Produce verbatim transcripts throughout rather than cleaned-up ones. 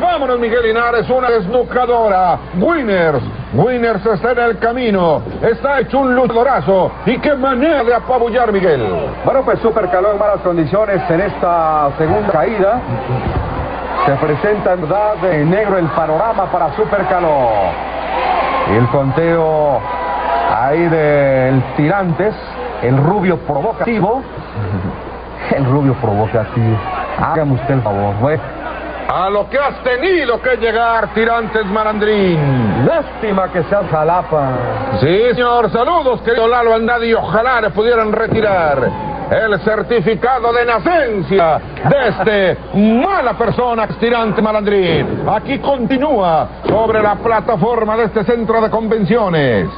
Vámonos, Miguel Linares, una desnucadora. Winners, Winners está en el camino, está hecho un luchadorazo, y qué manera de apabullar, Miguel. Bueno, pues Super Caló en malas condiciones en esta segunda caída. Se presenta en verdad de negro el panorama para Super Caló. Y el conteo ahí del Tirantes, el rubio provocativo. El rubio provocativo. Hágame usted el favor, güey. A lo que has tenido que llegar, Tirantes Marandrín. Lástima que sea Jalapa. Sí, señor. Saludos, querido Lalo Andrade, y ojalá le pudieran retirar el certificado de nacencia de este mala persona, Tirantes Marandrín. Aquí continúa sobre la plataforma de este centro de convenciones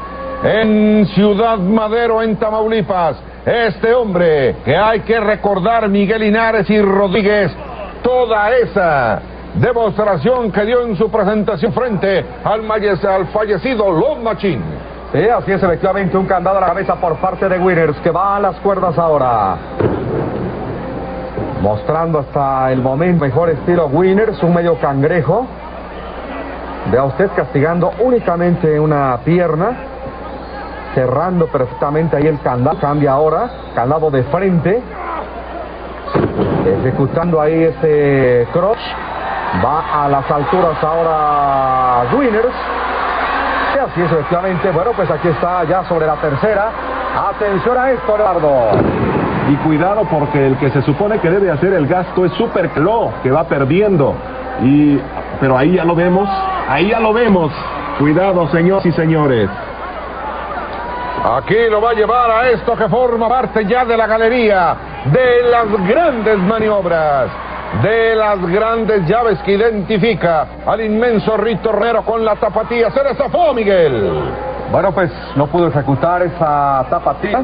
en Ciudad Madero, en Tamaulipas. Este hombre que hay que recordar, Miguel Linares y Rodríguez, toda esa demostración que dio en su presentación frente al, al fallecido Love Machine. Sí, así es, efectivamente, un candado a la cabeza por parte de Winners, que va a las cuerdas ahora. Mostrando hasta el momento mejor estilo Winners, un medio cangrejo. Vea usted, castigando únicamente una pierna, cerrando perfectamente ahí el candado. Cambia ahora, candado de frente, ejecutando ahí ese cross. Va a las alturas ahora Winners. Y así es, efectivamente. Bueno, pues aquí está ya sobre la tercera. Atención a esto, Leobardo. Y cuidado, porque el que se supone que debe hacer el gasto es Super Caló, que va perdiendo. Y pero ahí ya lo vemos, ahí ya lo vemos. Cuidado, señores y señores. Aquí lo va a llevar a esto que forma parte ya de la galería de las grandes maniobras, de las grandes llaves que identifica al inmenso Rito Herrero con la tapatía. Se desafó, Miguel. Bueno, pues no pudo ejecutar esa tapatía.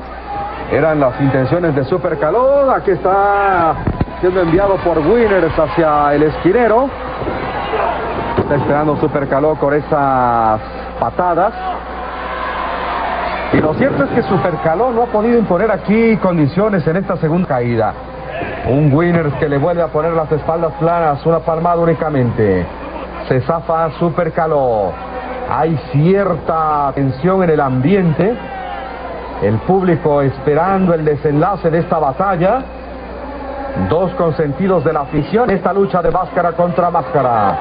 Eran las intenciones de Super Caló. Aquí está siendo enviado por Winners hacia el esquinero. Está esperando Super Caló con esas patadas. Y lo cierto es que Super Caló no ha podido imponer aquí condiciones en esta segunda caída. Un Winners que le vuelve a poner las espaldas planas, una palmada únicamente. Se zafa Super Caló. Hay cierta tensión en el ambiente. El público esperando el desenlace de esta batalla. Dos consentidos de la afición, esta lucha de máscara contra máscara.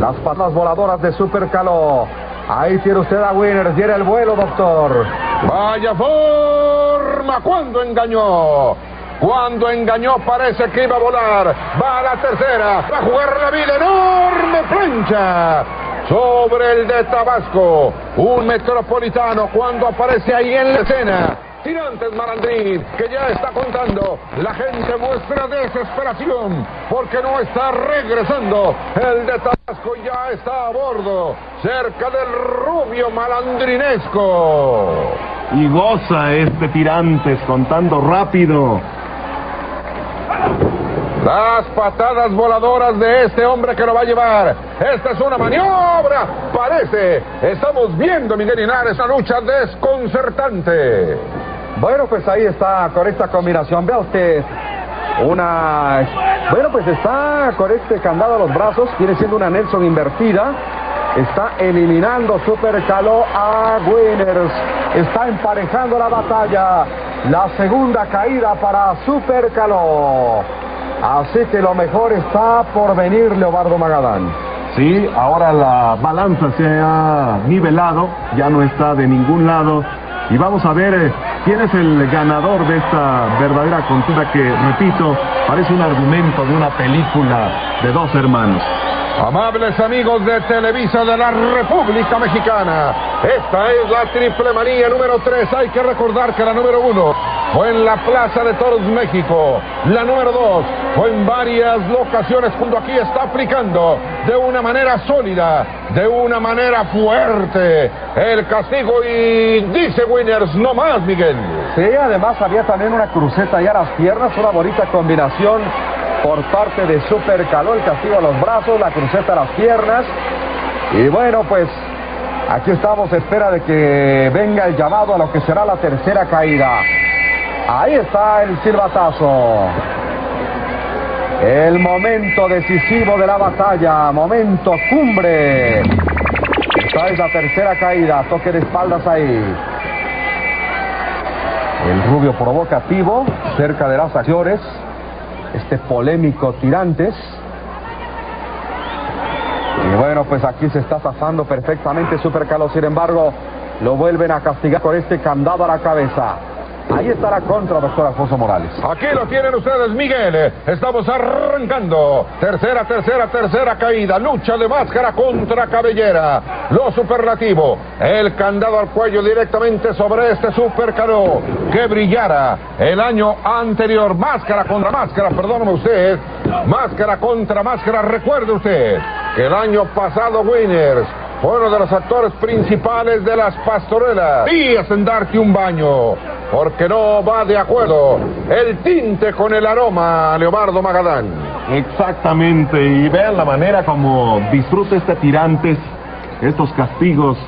Las patas voladoras de Super Caló. Ahí tiene usted a Winners, tiene el vuelo, doctor. Vaya forma, cuando engañó. Cuando engañó parece que iba a volar. Va a la tercera, va a jugar la vida, enorme plancha sobre el de Tabasco. Un metropolitano cuando aparece ahí en la escena. Tirantes Marandrín, que ya está contando. La gente muestra desesperación porque no está regresando. El de Tabasco ya está a bordo, cerca del rubio malandrinesco. Y goza este Tirantes contando rápido. Las patadas voladoras de este hombre que lo va a llevar. Esta es una maniobra, parece. Estamos viendo, Miguel Linares, una lucha desconcertante. Bueno, pues ahí está con esta combinación. Vea usted, una... Bueno, pues está con este candado a los brazos. Viene siendo una Nelson invertida. Está eliminando Super Caló a Winners. Está emparejando la batalla. La segunda caída para Super Caló. Así que lo mejor está por venir, Leobardo Magadán. Sí, ahora la balanza se ha nivelado, ya no está de ningún lado. Y vamos a ver eh, quién es el ganador de esta verdadera contienda que, repito, parece un argumento de una película de dos hermanos. Amables amigos de Televisa de la República Mexicana, esta es la triple manía número tres. Hay que recordar que la número uno fue en la Plaza de Toros México. La número dos fue en varias locaciones, cuando aquí está aplicando de una manera sólida, de una manera fuerte el castigo. Y dice Winners, no más, Miguel. Sí, además había también una cruceta allá a las piernas, una bonita combinación por parte de Super Caló, el castigo a los brazos, la cruceta a las piernas. Y bueno, pues aquí estamos a espera de que venga el llamado a lo que será la tercera caída. Ahí está el silbatazo. El momento decisivo de la batalla, momento cumbre. Esta es la tercera caída, toque de espaldas ahí. El rubio provocativo, cerca de las acciones. Este polémico Tirantes. Y bueno, pues aquí se está zafando perfectamente Super Caló. Sin embargo, lo vuelven a castigar con este candado a la cabeza. Ahí estará contra, doctor Alfonso Morales. Aquí lo tienen ustedes, Miguel. Estamos arrancando. Tercera, tercera, tercera caída. Lucha de máscara contra cabellera. Lo superlativo. El candado al cuello directamente sobre este Super Caló que brillara el año anterior. Máscara contra máscara, perdóname usted. Máscara contra máscara. Recuerde usted que el año pasado Winners fue uno de los actores principales de las pastorelas. Días en darte un baño, porque no va de acuerdo el tinte con el aroma, Leobardo Magadán. Exactamente, y vean la manera como disfruta este Tirantes, estos castigos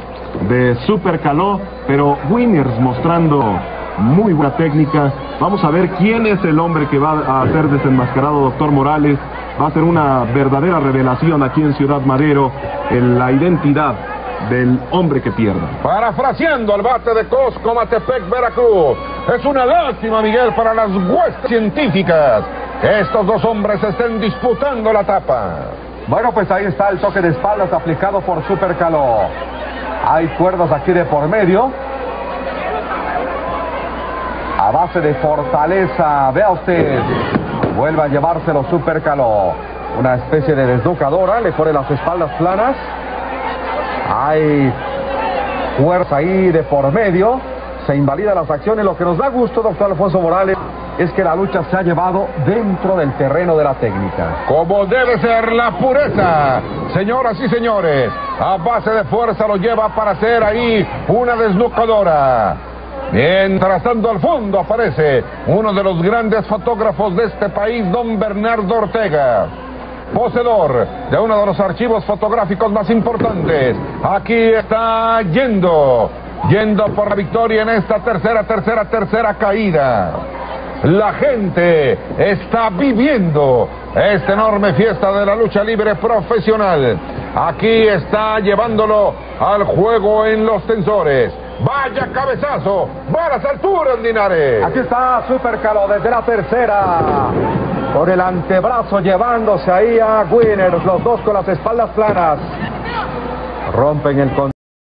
de Super Caló, pero Winners mostrando muy buena técnica. Vamos a ver quién es el hombre que va a ser desenmascarado, doctor Morales. Va a ser una verdadera revelación aquí en Ciudad Madero, en la identidad del hombre que pierda. Parafraseando al bate de Coscomatepec, Veracruz, es una lástima, Miguel, para las huestes científicas que estos dos hombres estén disputando la tapa. Bueno, pues ahí está el toque de espaldas aplicado por Super Caló. Hay cuerdas aquí de por medio. A base de fortaleza, vea usted. Vuelve a llevárselo Super Caló. Una especie de desnucadora, le pone las espaldas planas. Hay fuerza ahí de por medio. Se invalidan las acciones. Lo que nos da gusto, doctor Alfonso Morales, es que la lucha se ha llevado dentro del terreno de la técnica. Como debe ser la pureza, señoras y señores. A base de fuerza lo lleva para hacer ahí una desnucadora. Mientras tanto, al fondo aparece uno de los grandes fotógrafos de este país, don Bernardo Ortega, poseedor de uno de los archivos fotográficos más importantes. Aquí está yendo, yendo por la victoria en esta tercera, tercera, tercera caída. La gente está viviendo esta enorme fiesta de la lucha libre profesional. Aquí está llevándolo al juego en los tensores. Vaya cabezazo, va a las alturas, Linares. Aquí está Super Caló desde la tercera, con el antebrazo llevándose ahí a Winners, los dos con las espaldas planas. Rompen el control.